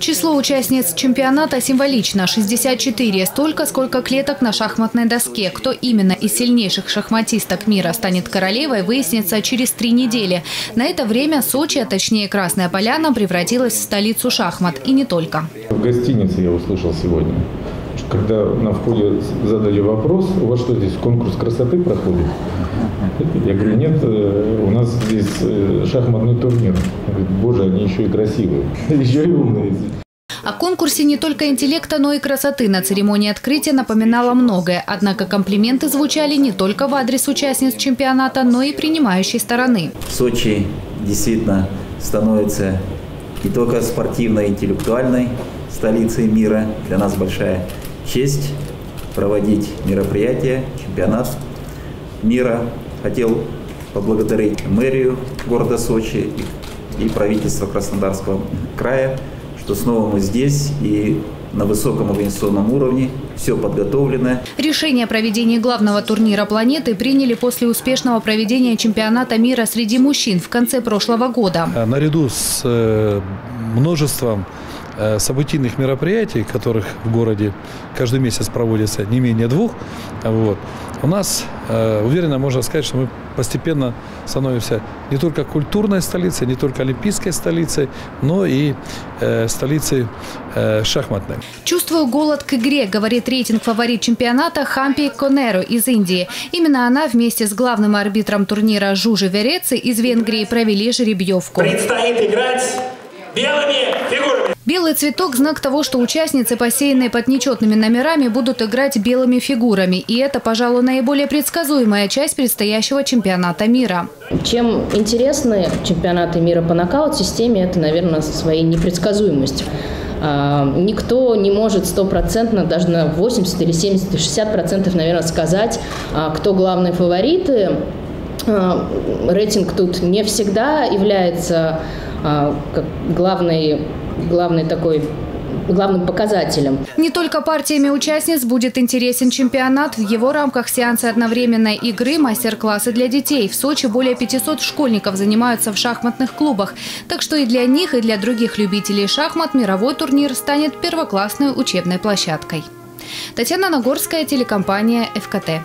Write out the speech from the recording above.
Число участниц чемпионата символично – 64, столько, сколько клеток на шахматной доске. Кто именно из сильнейших шахматисток мира станет королевой, выяснится через 3 недели. На это время Сочи, а точнее Красная Поляна, превратилась в столицу шахмат. И не только. В гостинице я услышал сегодня, когда на входе задали вопрос: у вас что здесь, конкурс красоты проходит? Я говорю: нет, у нас здесь шахматный турнир. Он говорит: боже, они еще и красивые, еще и умные. О конкурсе не только интеллекта, но и красоты на церемонии открытия напоминало многое. Однако комплименты звучали не только в адрес участниц чемпионата, но и принимающей стороны. Сочи действительно становится не только спортивной, интеллектуальной столицей мира. Для нас большая честь проводить мероприятие, чемпионат мира. Хотел поблагодарить мэрию города Сочи и правительство Краснодарского края, что снова мы здесь и на высоком организационном уровне. Все подготовлено. Решение о проведении главного турнира планеты приняли после успешного проведения чемпионата мира среди мужчин в конце прошлого года. Наряду с множеством событийных мероприятий, которых в городе каждый месяц проводится не менее 2, у нас, уверенно можно сказать, что мы постепенно становимся не только культурной столицей, не только олимпийской столицей, но и столицей шахматной. Чувствую голод к игре, говорит рейтинг-фаворит чемпионата Хампи Конеру из Индии. Именно она вместе с главным арбитром турнира Жужи Верецы из Венгрии провели жеребьевку. Предстоит играть белыми фигурами. Белый цветок – знак того, что участницы, посеянные под нечетными номерами, будут играть белыми фигурами. И это, пожалуй, наиболее предсказуемая часть предстоящего чемпионата мира. Чем интересны чемпионаты мира по нокаут-системе, это, наверное, своей непредсказуемостью. Никто не может стопроцентно, даже на 80 или 70, 60%, наверное, сказать, кто главные фавориты. Рейтинг тут не всегда является главным показателем. Не только партиями участниц будет интересен чемпионат. В его рамках сеансы одновременной игры, мастер-классы для детей. В Сочи более 500 школьников занимаются в шахматных клубах. Так что и для них, и для других любителей шахмат мировой турнир станет первоклассной учебной площадкой. Татьяна Нагорская, телекомпания «Эфкате».